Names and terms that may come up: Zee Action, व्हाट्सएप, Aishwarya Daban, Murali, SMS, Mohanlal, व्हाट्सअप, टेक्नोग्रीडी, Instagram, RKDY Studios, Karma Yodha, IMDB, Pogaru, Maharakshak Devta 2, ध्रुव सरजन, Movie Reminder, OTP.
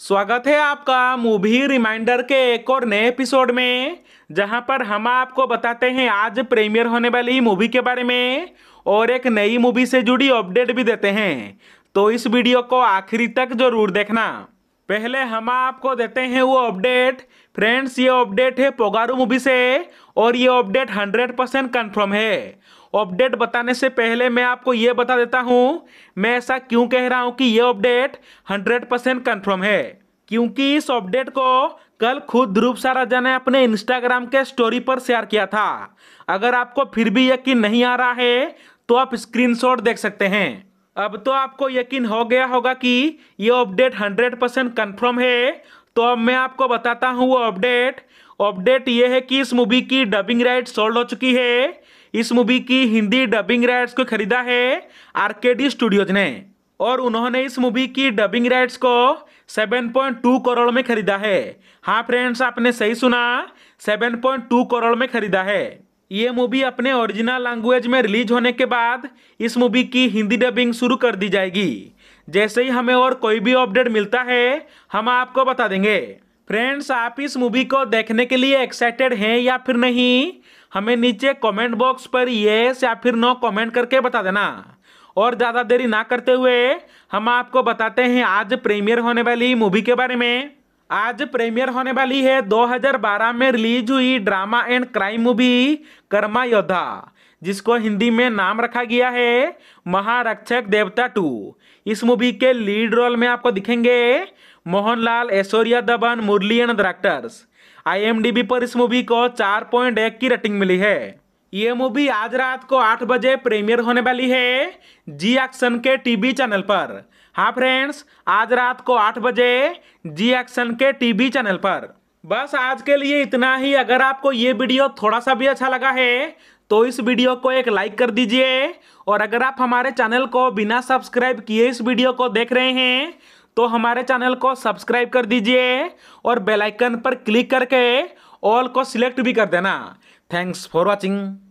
स्वागत है आपका मूवी रिमाइंडर के एक और नए एपिसोड में, जहां पर हम आपको बताते हैं आज प्रीमियर होने वाली मूवी के बारे में और एक नई मूवी से जुड़ी अपडेट भी देते हैं। तो इस वीडियो को आखिरी तक जरूर देखना। पहले हम आपको देते हैं वो अपडेट। फ्रेंड्स, ये अपडेट है पोगारू मूवी से और ये अपडेट 100% कन्फर्म है। अपडेट बताने से पहले मैं आपको ये बता देता हूँ, मैं ऐसा क्यों कह रहा हूँ कि ये अपडेट 100% कन्फर्म है, क्योंकि इस अपडेट को कल खुद ध्रुव सरजन ने अपने इंस्टाग्राम के स्टोरी पर शेयर किया था। अगर आपको फिर भी यकीन नहीं आ रहा है तो आप स्क्रीनशॉट देख सकते हैं। अब तो आपको यकीन हो गया होगा कि ये अपडेट 100% कन्फर्म है। तो अब मैं आपको बताता हूँ वो अपडेट ये है कि इस मूवी की डबिंग राइट्स सोल्ड हो चुकी है। इस मूवी की हिंदी डबिंग राइट्स को खरीदा है आरकेडी स्टूडियोज ने और उन्होंने इस मूवी की डबिंग राइट्स को 7.2 करोड़ में खरीदा है। हाँ फ्रेंड्स, आपने सही सुना, 7.2 करोड़ में खरीदा है। ये मूवी अपने ओरिजिनल लैंग्वेज में रिलीज होने के बाद इस मूवी की हिंदी डबिंग शुरू कर दी जाएगी। जैसे ही हमें और कोई भी अपडेट मिलता है हम आपको बता देंगे। फ्रेंड्स, आप इस मूवी को देखने के लिए एक्साइटेड हैं या फिर नहीं, हमें नीचे कमेंट बॉक्स पर येस या फिर नो कमेंट करके बता देना। और ज़्यादा देरी ना करते हुए हम आपको बताते हैं आज प्रीमियर होने वाली मूवी के बारे में। आज प्रीमियर होने वाली है 2012 में रिलीज हुई drama and crime movie Karma Yoddha, जिसको हिंदी में नाम रखा गया है महारक्षक देवता 2। इस मूवी के लीड रोल में आपको दिखेंगे मोहनलाल, ऐश्वर्या दबन, मुरली एंड डायरेक्टर्स। IMDB पर इस मूवी को 4.1 की रेटिंग मिली है। ये मूवी आज रात को 8 बजे प्रीमियर होने वाली है जी एक्शन के टीवी चैनल पर। हाँ फ्रेंड्स, आज रात को 8 बजे जी एक्शन के टीवी चैनल पर। बस आज के लिए इतना ही। अगर आपको ये वीडियो थोड़ा सा भी अच्छा लगा है तो इस वीडियो को एक लाइक कर दीजिए। और अगर आप हमारे चैनल को बिना सब्सक्राइब किए इस वीडियो को देख रहे हैं तो हमारे चैनल को सब्सक्राइब कर दीजिए और बेल आइकन पर क्लिक करके ऑल को सिलेक्ट भी कर देना। Thanks for watching.